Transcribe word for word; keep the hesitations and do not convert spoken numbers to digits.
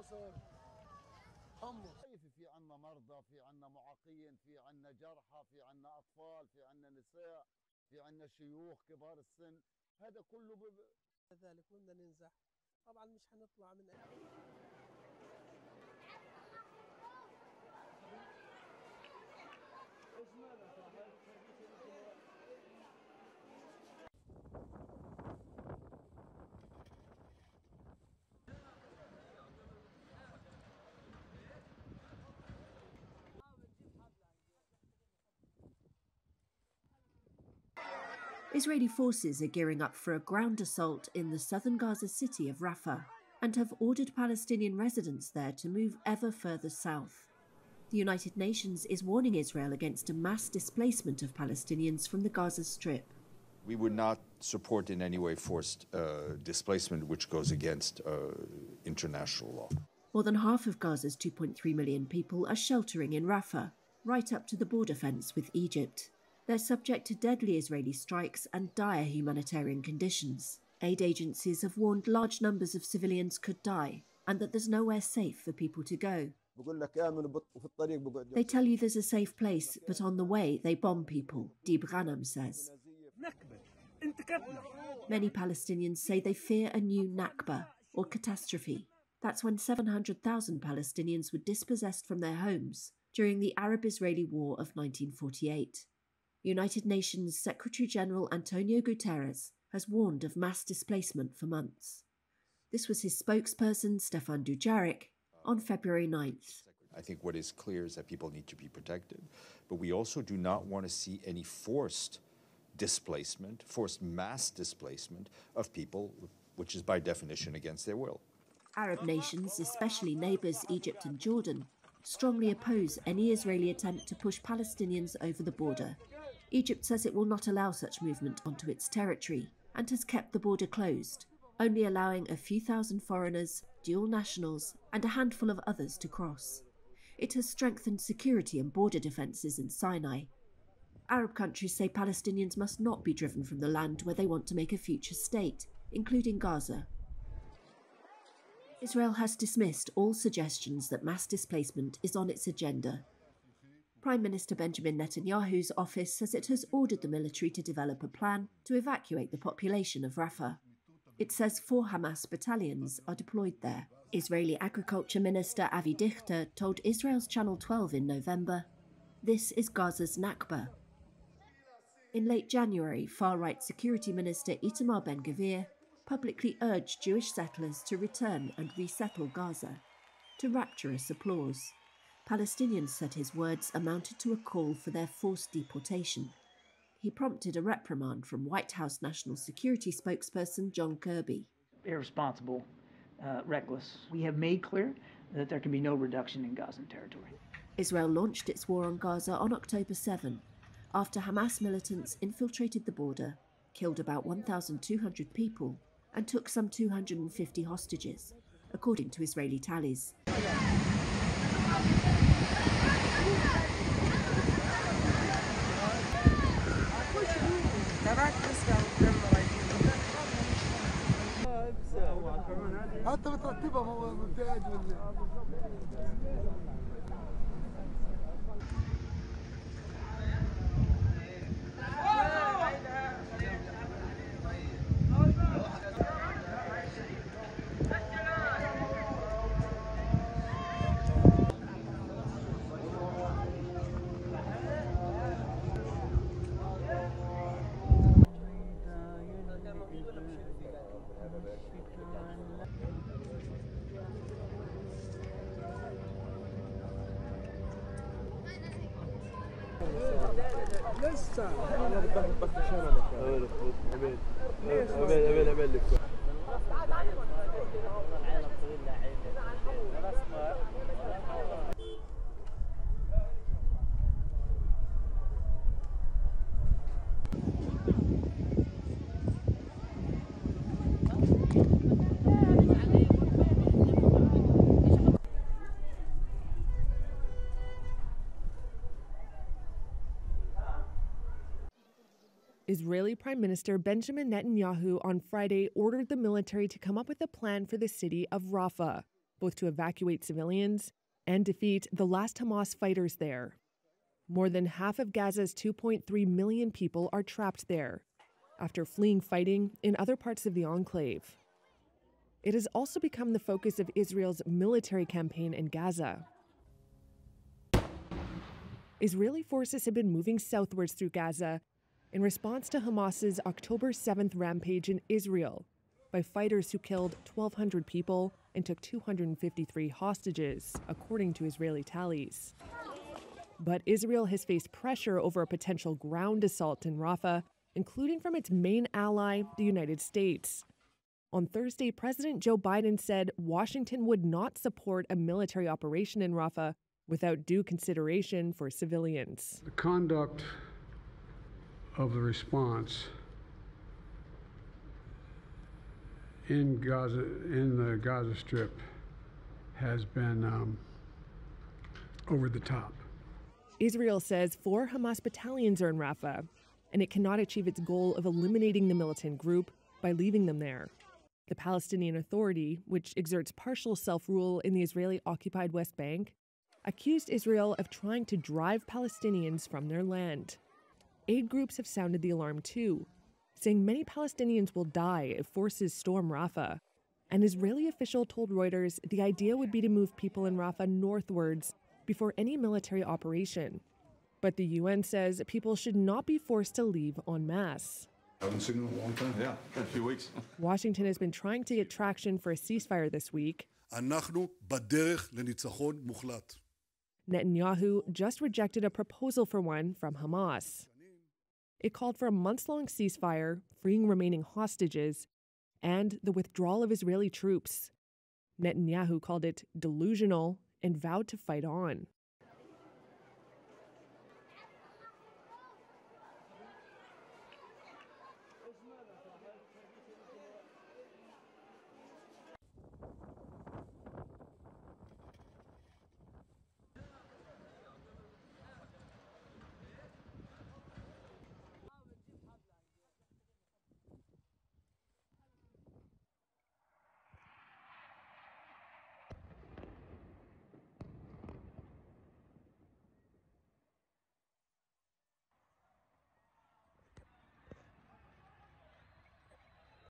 مصر حمص. كيف في عنا مرضى، في عنا معاقين، في عنا جرحى، في عنا أطفال، في عنا نساء، في عنا شيوخ كبار السن، هذا كله ب... ذلك بدنا ننزح طبعا، مش حنطلع من Israeli forces are gearing up for a ground assault in the southern Gaza city of Rafah and have ordered Palestinian residents there to move ever further south. The United Nations is warning Israel against a mass displacement of Palestinians from the Gaza Strip. We would not support in any way forced uh, displacement, which goes against uh, international law. More than half of Gaza's two point three million people are sheltering in Rafah, right up to the border fence with Egypt. They're subject to deadly Israeli strikes and dire humanitarian conditions. Aid agencies have warned large numbers of civilians could die and that there's nowhere safe for people to go. They tell you there's a safe place, but on the way they bomb people, Deeb Ghanem says. Many Palestinians say they fear a new Nakba, or catastrophe. That's when seven hundred thousand Palestinians were dispossessed from their homes during the Arab-Israeli War of nineteen forty-eight. United Nations Secretary-General Antonio Guterres has warned of mass displacement for months. This was his spokesperson, Stefan Dujaric, on February ninth. I think what is clear is that people need to be protected, but we also do not want to see any forced displacement, forced mass displacement of people, which is by definition against their will. Arab nations, especially neighbours Egypt and Jordan, strongly oppose any Israeli attempt to push Palestinians over the border. Egypt says it will not allow such movement onto its territory and has kept the border closed, only allowing a few thousand foreigners, dual nationals, and a handful of others to cross. It has strengthened security and border defences in Sinai. Arab countries say Palestinians must not be driven from the land where they want to make a future state, including Gaza. Israel has dismissed all suggestions that mass displacement is on its agenda. Prime Minister Benjamin Netanyahu's office says it has ordered the military to develop a plan to evacuate the population of Rafah. It says four Hamas battalions are deployed there. Israeli Agriculture Minister Avi Dichter told Israel's Channel twelve in November, "This is Gaza's Nakba." In late January, far-right Security Minister Itamar Ben-Gvir publicly urged Jewish settlers to return and resettle Gaza, to rapturous applause. Palestinians said his words amounted to a call for their forced deportation. He prompted a reprimand from White House National Security spokesperson John Kirby. Irresponsible, uh, reckless. We have made clear that there can be no reduction in Gaza territory. Israel launched its war on Gaza on October seventh, after Hamas militants infiltrated the border, killed about one thousand two hundred people, and took some two hundred fifty hostages, according to Israeli tallies. Israeli Prime Minister Benjamin Netanyahu on Friday ordered the military to come up with a plan for the city of Rafah. both to evacuate civilians and defeat the last Hamas fighters there. More than half of Gaza's two point three million people are trapped there after fleeing fighting in other parts of the enclave. It has also become the focus of Israel's military campaign in Gaza. Israeli forces have been moving southwards through Gaza in response to Hamas's October seventh rampage in Israel by fighters who killed twelve hundred people and took two hundred fifty-three hostages, according to Israeli tallies. But Israel has faced pressure over a potential ground assault in Rafah, including from its main ally, the United States. On Thursday, President Joe Biden said Washington would not support a military operation in Rafah without due consideration for civilians. The conduct of the response in Gaza, in the Gaza Strip, has been um, over the top. Israel says four Hamas battalions are in Rafah, and it cannot achieve its goal of eliminating the militant group by leaving them there. The Palestinian Authority, which exerts partial self-rule in the Israeli-occupied West Bank, accused Israel of trying to drive Palestinians from their land. Aid groups have sounded the alarm too, saying many Palestinians will die if forces storm Rafah. An Israeli official told Reuters the idea would be to move people in Rafah northwards before any military operation. But the U N says people should not be forced to leave en masse. I haven't seen it in a long time. Yeah, a few weeks. Washington has been trying to get traction for a ceasefire this week. Netanyahu just rejected a proposal for one from Hamas. It called for a months-long ceasefire, freeing remaining hostages, and the withdrawal of Israeli troops. Netanyahu called it delusional and vowed to fight on.